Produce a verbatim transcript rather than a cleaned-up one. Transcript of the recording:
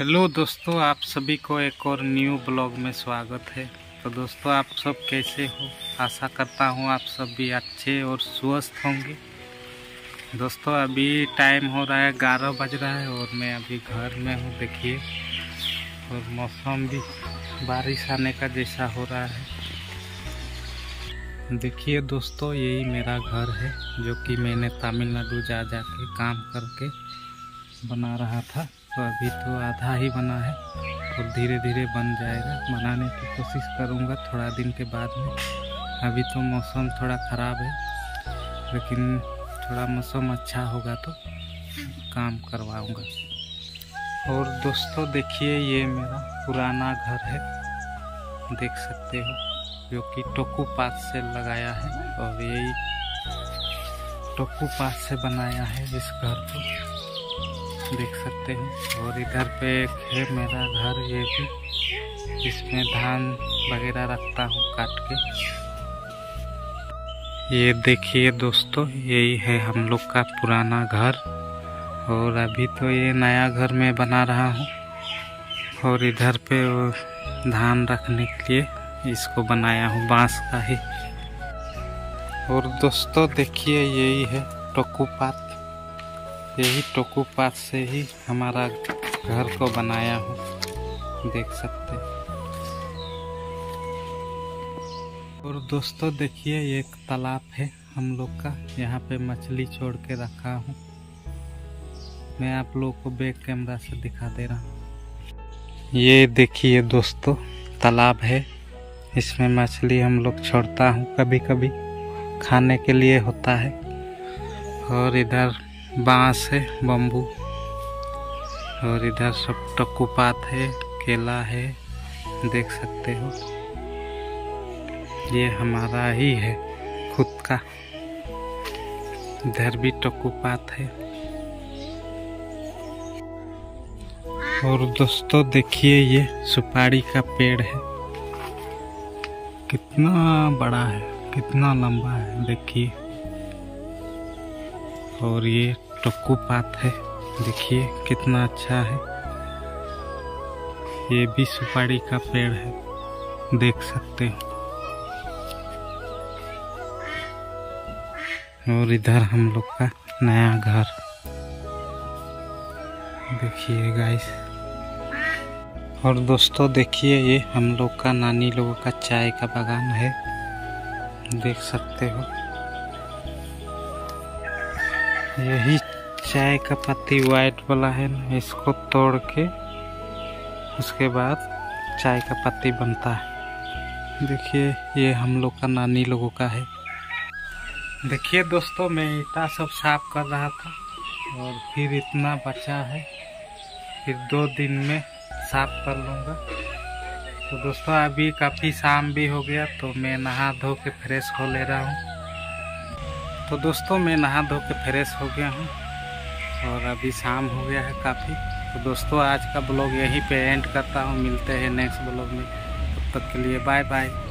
Hello दोस्तों, आप सभी को एक और न्यू ब्लॉग में स्वागत है। तो दोस्तों, आप सब कैसे हो? आशा करता हूँ आप सब भी अच्छे और स्वस्थ होंगे। दोस्तों, अभी टाइम हो रहा है, ग्यारह बज रहा है और मैं अभी घर में हूँ। देखिए, और मौसम भी बारिश आने का जैसा हो रहा है। देखिए दोस्तों, यही मेरा घर है जो कि मैंने तमिलनाडु जा जा के काम करके बना रहा था। तो अभी तो आधा ही बना है और धीरे धीरे बन जाएगा। बनाने की कोशिश करूँगा थोड़ा दिन के बाद में। अभी तो मौसम थोड़ा ख़राब है, लेकिन थोड़ा मौसम अच्छा होगा तो काम करवाऊँगा। और दोस्तों देखिए, ये मेरा पुराना घर है, देख सकते हो, जो कि टोकू पात से लगाया है और यही टोकू पात से बनाया है इस घर को, देख सकते हैं। और इधर पे एक है मेरा घर, ये भी, इसमें धान वगैरह रखता हूँ काट के। ये देखिए दोस्तों, यही है हम लोग का पुराना घर। और अभी तो ये नया घर में बना रहा हूँ। और इधर पे धान रखने के लिए इसको बनाया हूँ, बांस का ही। और दोस्तों देखिए, यही है टोकू पात, यही टोकू पात से ही हमारा घर को बनाया हूँ, देख सकते हैं। और दोस्तों देखिए, एक तालाब है हम लोग का, यहाँ पे मछली छोड़ के रखा हूँ। मैं आप लोगों को बैक कैमरा से दिखा दे रहा हूँ। ये देखिए दोस्तों, तालाब है, इसमें मछली हम लोग छोड़ता हूँ, कभी कभी खाने के लिए होता है। और इधर बांस है, बम्बू। और इधर सब टोकू पात है, केला है, देख सकते हो। ये हमारा ही है, खुद का। इधर भी टोकू पात है। और दोस्तों देखिए, ये सुपारी का पेड़ है, कितना बड़ा है, कितना लंबा है, देखिए। और ये टोकू पात है, देखिए कितना अच्छा है। ये भी सुपारी का पेड़ है, देख सकते हो। और इधर हम लोग का नया घर, देखिए गाइस। और दोस्तों देखिए, ये हम लोग का, नानी लोगों का चाय का बागान है, देख सकते हो। यही चाय का पत्ती वाइट वाला है ना, इसको तोड़ के उसके बाद चाय का पत्ती बनता है। देखिए, ये हम लोग का, नानी लोगों का है। देखिए दोस्तों, मैं इतना सब साफ कर रहा था और फिर इतना बचा है, फिर दो दिन में साफ कर लूँगा। तो दोस्तों अभी काफ़ी शाम भी हो गया, तो मैं नहा धो के फ्रेश हो ले रहा हूँ। तो दोस्तों मैं नहा धो के फ्रेश हो गया हूँ और अभी शाम हो गया है काफ़ी। तो दोस्तों आज का ब्लॉग यहीं पे एंड करता हूँ। मिलते हैं नेक्स्ट ब्लॉग में, तब तक के लिए बाय बाय।